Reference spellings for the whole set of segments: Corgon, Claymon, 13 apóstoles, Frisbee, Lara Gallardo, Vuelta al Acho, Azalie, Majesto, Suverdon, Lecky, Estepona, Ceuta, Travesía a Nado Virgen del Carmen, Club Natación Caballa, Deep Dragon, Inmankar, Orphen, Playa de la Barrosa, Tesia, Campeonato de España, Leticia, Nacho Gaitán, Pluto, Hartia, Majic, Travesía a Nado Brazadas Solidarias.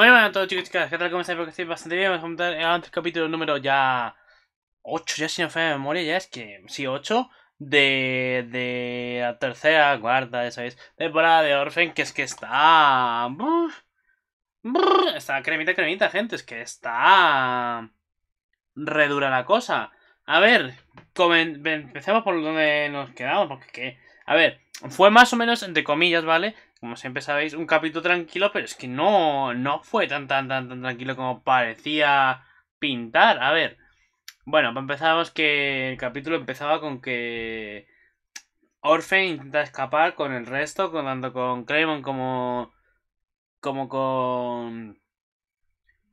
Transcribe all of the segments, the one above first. Bueno a todos chicos y chicas, ¿qué tal? ¿Cómo estáis? Porque estoy bastante bien. Vamos a comentar el capítulo número ya 8, ya si no falla de memoria, ya es que sí, 8 de la tercera, cuarta, ya sabéis, temporada de Orphen, que es que está... está cremita, gente, es que está... redura la cosa. A ver, empecemos por donde nos quedamos, porque a ver, fue más o menos, entre comillas, ¿vale? Como siempre sabéis, un capítulo tranquilo, pero es que no fue tan tranquilo como parecía pintar. A ver, bueno, para empezar, que el capítulo empezaba con que Orphen intenta escapar con el resto, tanto con Claymon como con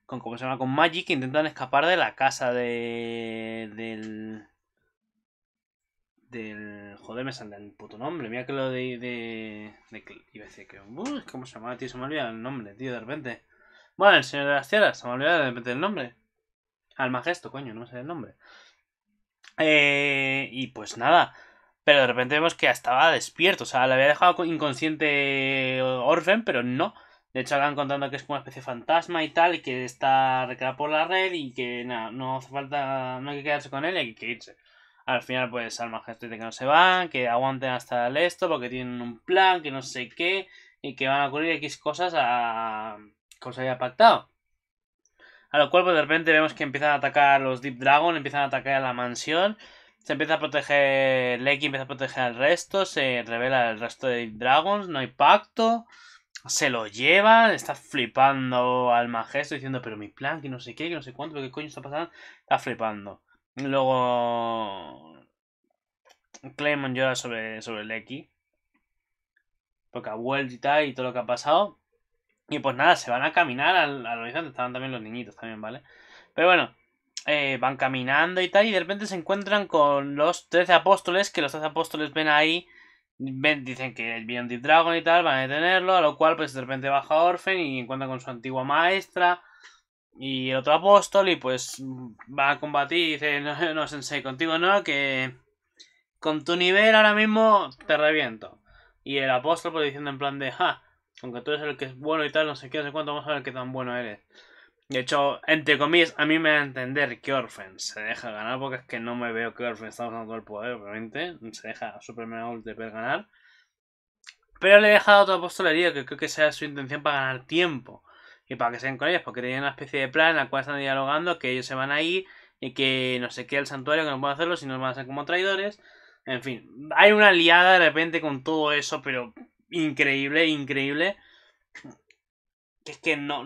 ¿cómo se llama? Con Majic, intentan escapar de la casa del... Joder, me sale el puto nombre. Mira que lo de iba a decir que... ¿Cómo se llama, tío? Se me olvida el nombre, tío, de repente. Bueno, el señor de las tierras. Se me olvida de repente el nombre. Al majesto, coño, no me sale el nombre. Y pues nada. Pero de repente vemos que estaba despierto. O sea, le había dejado inconsciente Orphen, pero no. De hecho, acaban contando que es como una especie de fantasma y tal. Y que está recreado por la red. Y que nada, no hace falta... No hay que quedarse con él y hay que irse. Al final, pues, al majestuoso que no se van, que aguanten hasta el esto, porque tienen un plan, que no sé qué, y que van a ocurrir X cosas como se había pactado. A lo cual, pues, de repente vemos que empiezan a atacar los Deep Dragon, empiezan a atacar a la mansión, se empieza a proteger Lecky, empieza a proteger al resto, se revela el resto de Deep Dragons, no hay pacto, se lo llevan, está flipando al majestuoso diciendo, pero mi plan, que no sé qué, que no sé cuánto, qué coño está pasando, está flipando. Luego Claymon llora sobre Lecky, porque ha vuelto y tal, y todo lo que ha pasado. Y pues nada, se van a caminar al horizonte. Estaban también los niñitos también, ¿vale? Pero bueno, van caminando y tal, y de repente se encuentran con los 13 apóstoles, que los 13 apóstoles ven ahí, dicen que vieron Deep Dragon y tal, van a detenerlo, a lo cual pues de repente baja Orphen y encuentra con su antigua maestra y el otro apóstol, y pues va a combatir y dice, no sensei, contigo no, que con tu nivel ahora mismo te reviento. Y el apóstol pues diciendo en plan de, ja, aunque tú eres el que es bueno y tal, no sé qué, no sé cuánto, vamos a ver qué tan bueno eres. De hecho, entre comillas, a mí me da a entender que Orphen se deja ganar, porque es que no me veo que Orphen está usando todo el poder, obviamente, se deja super mega ultra para ganar. Pero le he dejado a otro apóstol herido, que creo que sea su intención para ganar tiempo. Y para que sean con ellos, porque tienen una especie de plan en la cual están dialogando, que ellos se van ahí, y que no sé qué, el santuario, que no pueden hacerlo, si no van a ser como traidores. En fin, hay una liada de repente con todo eso, pero increíble. Que es que no.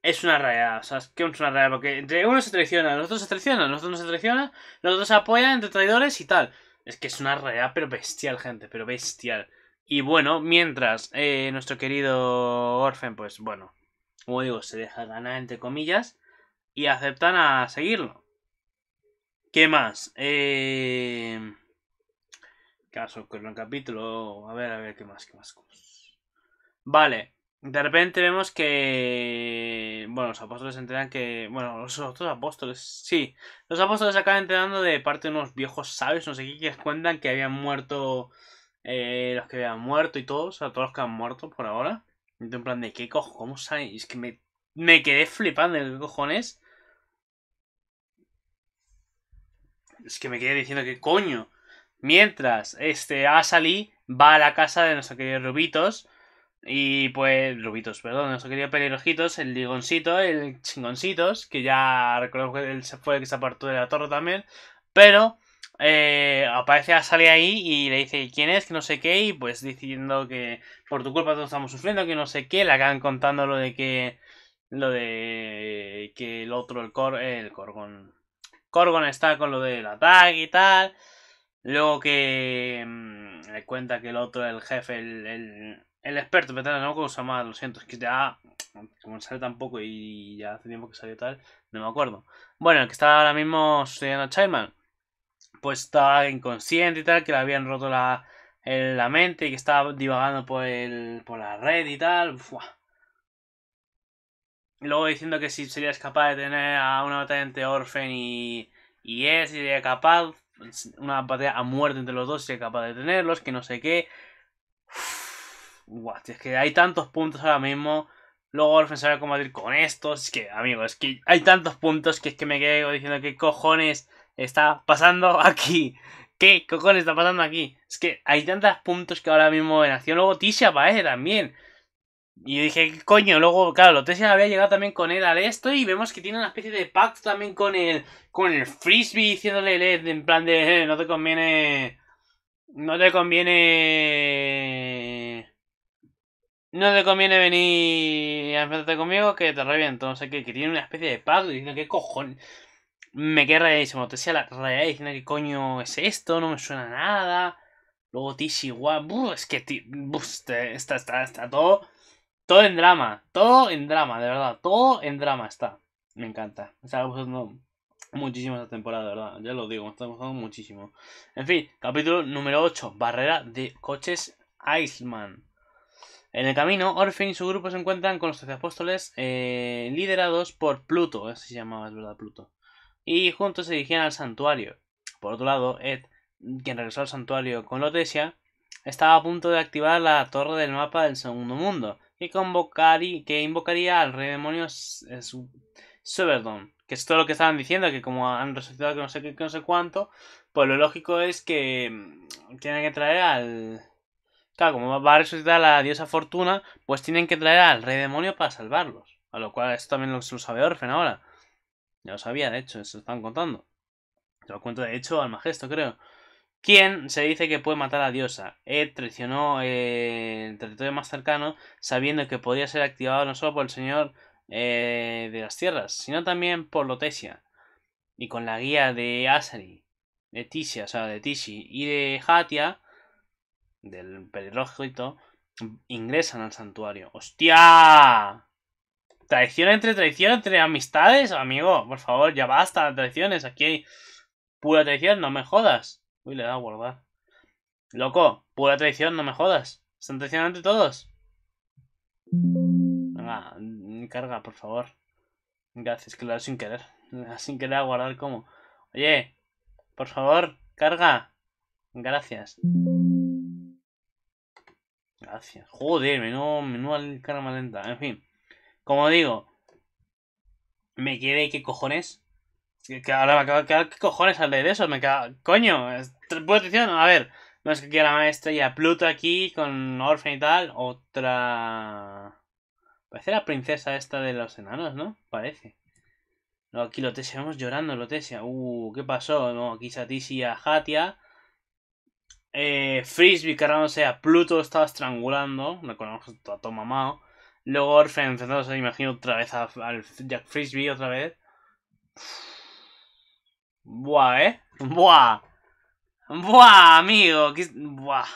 Es una rayada, o sea, es que es una rayada, porque entre uno se traiciona, los otros se traicionan, los otros no se traicionan, los otros se apoyan entre traidores y tal. Es que es una rayada, pero bestial, gente, pero bestial. Y bueno, mientras nuestro querido Orphen, pues bueno, como digo, se deja ganar entre comillas y aceptan a seguirlo. ¿Qué más? Caso con un capítulo. A ver, ¿qué más? Vale, de repente vemos que... Bueno, los apóstoles se enteran que... Bueno, los otros apóstoles, sí. Los apóstoles se acaban enterando de parte de unos viejos sabios, no sé qué, que les cuentan que habían muerto... los que habían muerto y todos, o sea, todos los que han muerto por ahora. Entonces, en plan de qué cojones, ¿cómo sale? Es que me quedé flipando de qué cojones. Es que me quedé diciendo que coño. Mientras, Azalie va a la casa de nuestro querido Rubitos. Y pues, Rubitos, perdón, nuestro querido Pelirrojitos, el ligoncito, el chingoncitos, que ya recuerdo que él fue el que se apartó de la torre también. Pero... aparece Azalie ahí y le dice quién es, que no sé qué, y pues diciendo que por tu culpa todos estamos sufriendo, que no sé qué, le acaban contando lo de que el otro, el Corgon. Corgon está con lo del ataque y tal. Luego que le cuenta que el otro, el jefe, el experto, pero no me llama, lo siento, es que ya como sale tampoco y ya hace tiempo que salió tal, no me acuerdo. Bueno, el que está ahora mismo sucediendo a Chairman, pues estaba inconsciente y tal, que le habían roto la mente y que estaba divagando por la red y tal. Uah. Y luego diciendo que si sería capaz de tener a una batalla entre Orphen y él, si sería capaz, una batalla a muerte entre los dos, si sería capaz de tenerlos, que no sé qué. Uf. Buah, tío, es que hay tantos puntos ahora mismo. Luego Orphen se va a combatir con estos. Es que, amigo, es que hay tantos puntos que es que me quedo diciendo ¿qué cojones está pasando aquí? ¿Qué cojones está pasando aquí? Es que hay tantos puntos que ahora mismo en acción. Luego Tesia aparece también. Y yo dije, ¿qué coño? Luego, claro, Tesia había llegado también con él al esto. Y vemos que tiene una especie de pacto también con el Frisbee. Diciéndole en plan de, no te conviene... No te conviene venir a enfrentarte conmigo, que te reviento. No sé qué, que tiene una especie de pacto diciendo que cojones. Me quedé rayadísimo. Tesia la rayada diciendo que coño es esto, no me suena a nada. Luego Tesia igual. Es que está todo. Todo en drama. Todo en drama, de verdad. Todo en drama está. Me encanta. Me está gustando muchísimo esta temporada, de verdad. Ya lo digo, me está gustando muchísimo. En fin, capítulo número 8. Barrera de coches Iceman. En el camino, Orphen y su grupo se encuentran con los 13 apóstoles liderados por Pluto, así se llamaba, es verdad, Pluto. Y juntos se dirigían al santuario. Por otro lado, Ed, quien regresó al santuario con Leticia, estaba a punto de activar la torre del mapa del segundo mundo, que invocaría al rey demonio Suverdon. Que es todo lo que estaban diciendo, que como han resucitado que no sé qué, que no sé cuánto, pues lo lógico es que tienen que traer al... Claro, como va a resucitar la diosa Fortuna, pues tienen que traer al rey demonio para salvarlos. A lo cual esto también se lo sabe Orphen ahora. Ya lo sabía, de hecho, se lo estaban contando. Se lo cuento, de hecho, al Majesto, creo. Quien se dice que puede matar a la diosa. Ed traicionó el territorio más cercano, sabiendo que podía ser activado no solo por el señor de las tierras, sino también por Leticia. Y con la guía de Azalie, de Tesia, o sea, de Tishi y de Hartia, del pelirrojito, ingresan al santuario. ¡Hostia! Traición entre amistades, amigo. Por favor, ya basta de traiciones. Aquí hay pura traición, no me jodas. Uy, le da a guardar. Loco, pura traición, no me jodas. Están traicionando todos. Venga, carga, por favor. Gracias, que le da sin querer. Le da sin querer a guardar como. Oye, por favor, carga. Gracias. Gracias. Joder, menuda cara más lenta. En fin. Como digo. Me quedé, ¿qué cojones? Que ahora me acabo de quedar, ¿qué cojones al leer eso? Me cago. Coño, ¿puedo atención? A ver. No es que quiera la maestra y a Pluto aquí con Orphen y tal. Otra... Parece la princesa esta de los enanos, ¿no? Parece. No, aquí Leticia, vamos llorando, Leticia. ¿Qué pasó? No, aquí Tesia, Hartia. Frisbee cargándose a Pluto, estaba estrangulando. Me conozco a todo mamado. Luego Orphen enfrentándose, imagino, otra vez al Jack Frisbee, otra vez. Buah, buah. Buah, amigo. Buah.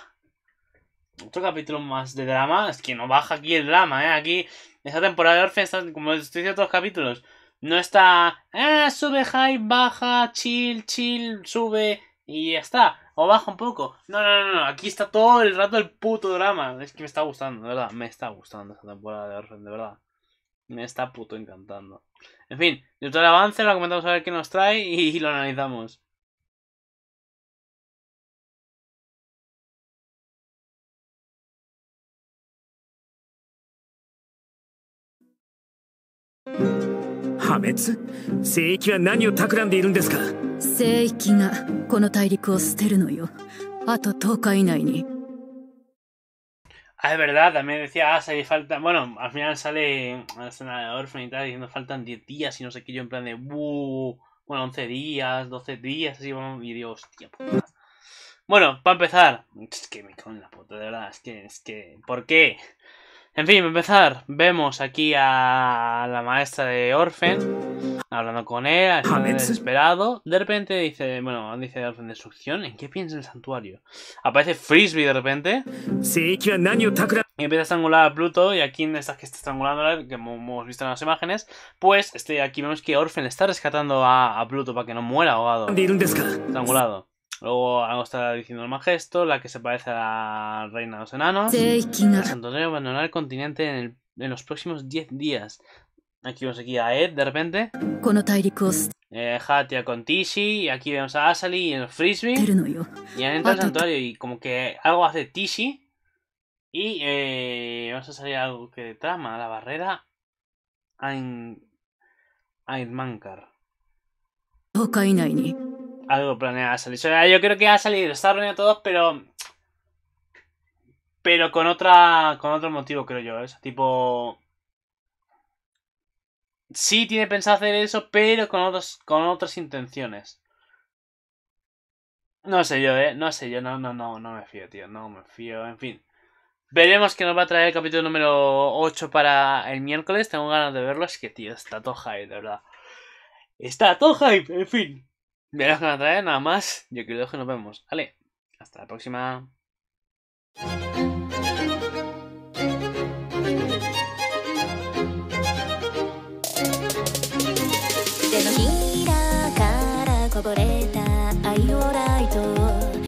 Otro capítulo más de drama. Es que no baja aquí el drama, Aquí, esta temporada de Orphen está, como les estoy diciendo, todos los capítulos. No está. Sube, hype, baja, chill, sube. Y ya está. O baja un poco. No. Aquí está todo el rato el puto drama. Es que me está gustando, de verdad. Me está gustando esta temporada de Orphen, de verdad. Me está puto encantando. En fin, de todo el avance lo comentamos a ver qué nos trae y lo analizamos. ¿Hametsu? ¿Seiki wa nani o takurande irun desu ka? 聖域がこの大陸を捨てるのよ。あと10日以内に。Ah, es verdad, también decía, sale falta, bueno, al final sale la escena de Orphen y tal diciendo faltan 10 días y no sé qué, yo en plan de, bueno, 11 días, 12 días, así, bueno, y digo, hostia, puta. Bueno, para empezar, es que me cago en la puta, de verdad, es que, ¿por qué? En fin, para empezar, vemos aquí a la maestra de Orphen. Hablando con él, está desesperado. De repente dice, bueno, dice Orphen, destrucción. ¿En qué piensa el santuario? Aparece Frisbee de repente. Y empieza a estrangular a Pluto. Y aquí en estas que está estrangulando, que hemos visto en las imágenes, pues aquí vemos que Orphen está rescatando a Pluto para que no muera ahogado. Estrangulado. Luego algo está diciendo el Majesto, la que se parece a la reina de los enanos. Santuario abandonará el continente en los próximos 10 días. Aquí vemos aquí a Ed de repente. Hartia con Tesia. Y aquí vemos a Azalie y el Frisbee. Y han entrado al santuario. Y como que algo hace Tesia. Y vamos a salir algo que de trama, la barrera a Inmankar. Algo planeado salir. Yo creo que ha salido, está reunido a todos, pero con otra, con otro motivo, creo yo. Es tipo, sí tiene pensado hacer eso, pero con otras intenciones. No sé yo, no sé yo, no me fío, tío, no me fío, en fin. Veremos que nos va a traer el capítulo número 8 para el miércoles. Tengo ganas de verlo, es que, tío, está todo hype, de verdad. Está todo hype, en fin. Veremos que nos trae, nada más. Yo creo que nos vemos. Vale, hasta la próxima.